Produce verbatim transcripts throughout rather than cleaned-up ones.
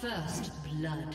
First blood.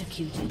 executed.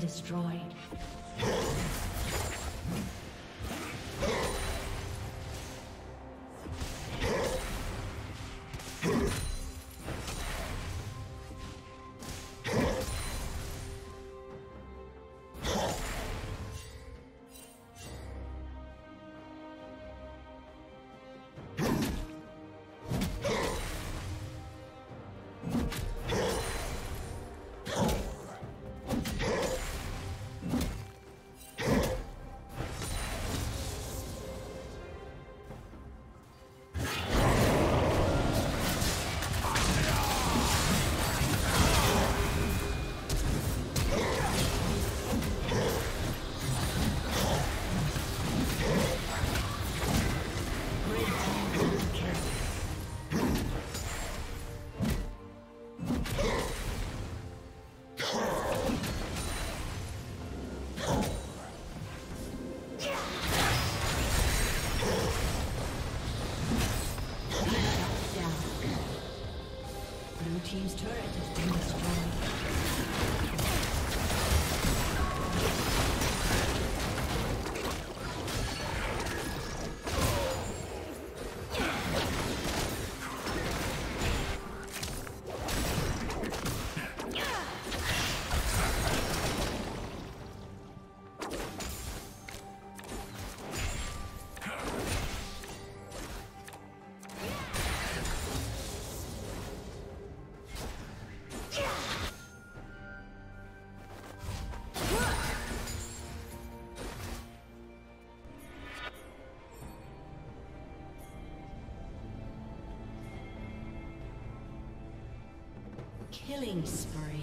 Destroyed. Team's turret has been destroyed. Killing spree.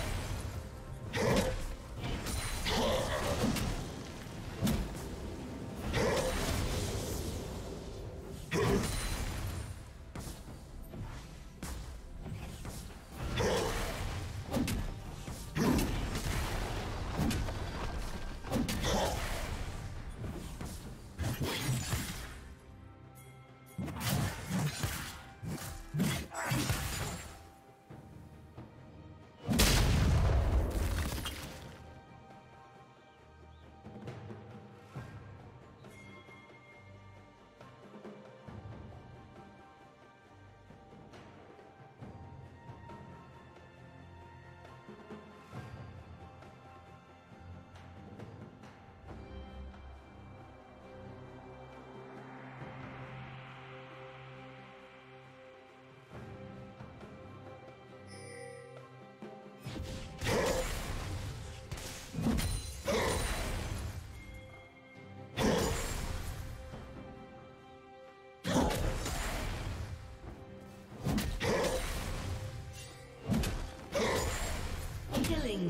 Killing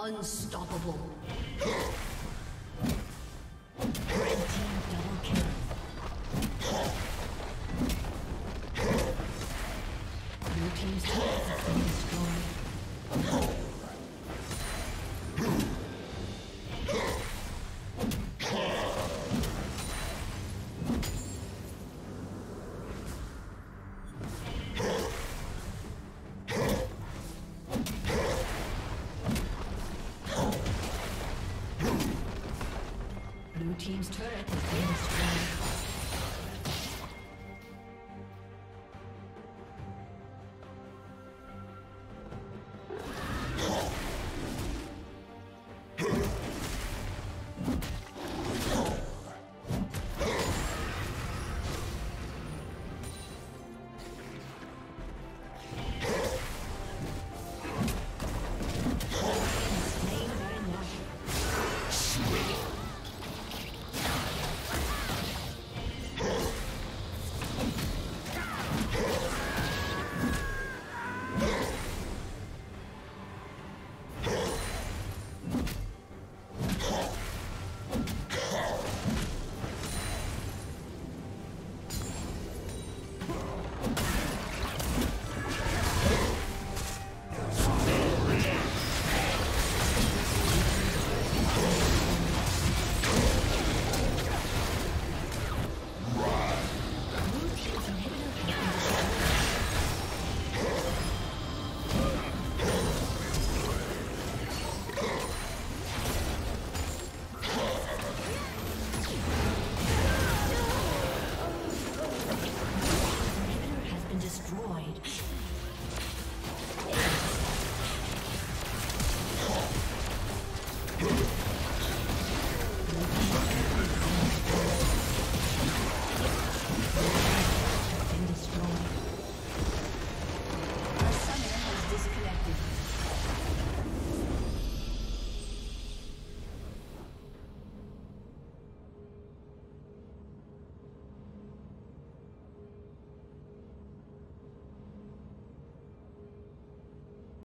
Unstoppable.